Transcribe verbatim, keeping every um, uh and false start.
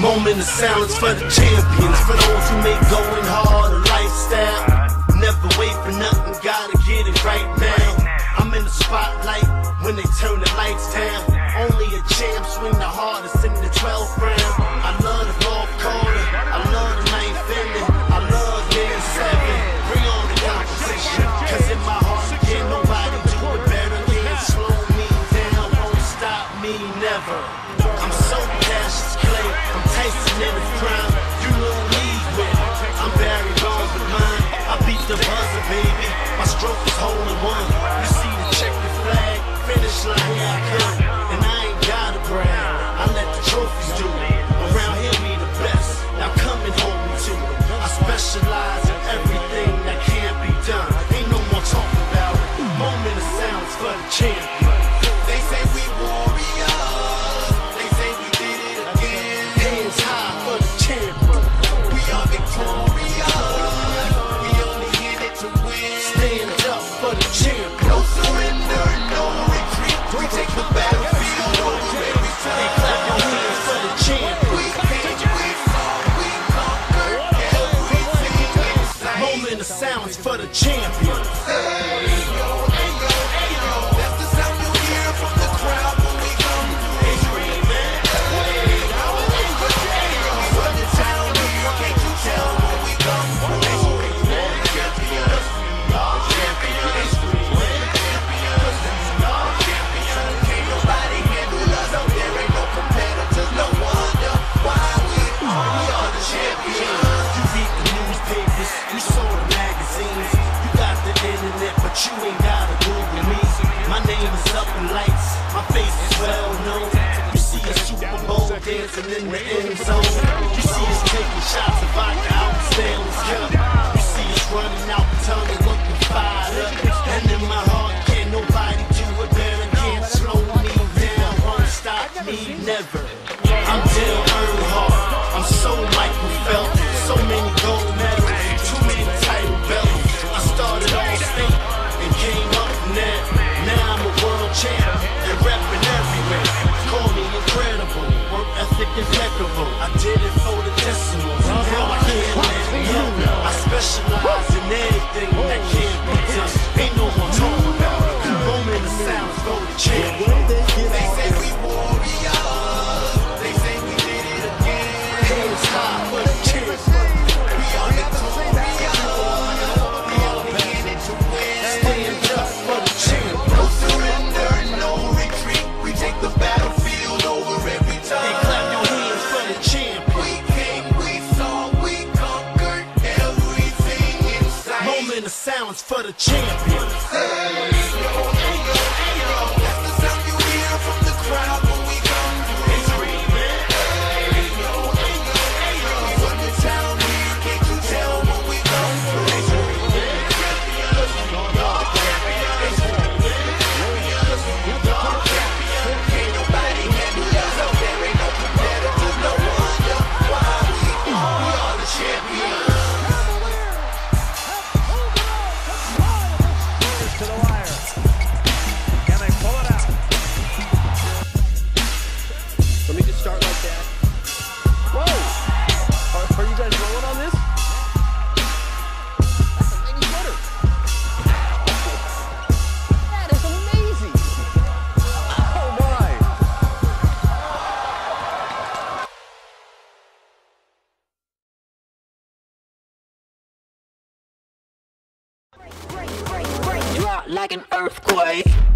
Moment of silence for the champions, for those who make going hard a lifestyle. Never wait for nothing, gotta get it right now. I'm in the spotlight when they turn the lights down. Only a champ swing the hardest in the twelfth round. I love the fourth quarter, I love the ninth inning, I love game seven. Bring on the competition, cause in my heart can't nobody do it better than slow me down, won't stop me never. I'm so passionate, clay, I'm tasting every crime. You don't leave with, I'm Barry Bonds with mine. I beat the buzzer, baby, my stroke is holding one. You see the check the flag, finish line, here I come. And I ain't gotta brag, I let the trophies do it. Around here we the best, now come and hold me to it. I specialize in everything that can't be done. Ain't no more talk about it, moment of silence for the champion. They say we warriors, they say we did it again. Hands high for the champion, we are victorious. We only hit it to win. Stand up for the champion. No surrender, no retreat, we take the battlefield over every time. They clap your hands for the champion. Moment of silence for the champion. Ayo, ayo, ayo. That's the sound you hear from the crowd when we come through. It's green, man. Ayo, ayo, ayo. We run the town here, can't you tell when we come through? It's green, man. Champions, all champions. It's green, man. Champions, all champions. Can't nobody handle us out there. Ain't no competitors, no wonder why we are. We are the champions. You saw the magazines, you got the internet, but you ain't gotta Google me. My name is up in lights, my face is well known. You see a Super Bowl dancing in the end zone. You see us taking shots of vodka out of Stanley's cup. You see us running out the tunnel looking fired up. And in my heart, can't nobody do it better. Can't slow me down, won't stop me, never. I'm Dale Earnhardt, I'm so Michael Phelps. So many gold medals, too many title belts. I started all state and came up net. Now I'm a world champ and rapping everywhere. Call me incredible, work ethic impeccable. I did it for the decimals, now I can't let it go. I specialize in everything that can't be done. Ain't no one talking about it. Moment of silence for the champ. They say we warriors, they say we did it again. Hands high for the champ. The silence for the champions. Ayo, ayo, ayo. That's the sound you hear from the crowd when we come through. It's green, man. Ayo, ayo, ayo. We run the town here, can't you tell when we come through? It's green, man. Champions, y'all champions. It's green, man. Champions, y'all champions. Can't nobody handle us out there. Ain't no competitors, no wonder why we are. We are the champions. Like an earthquake.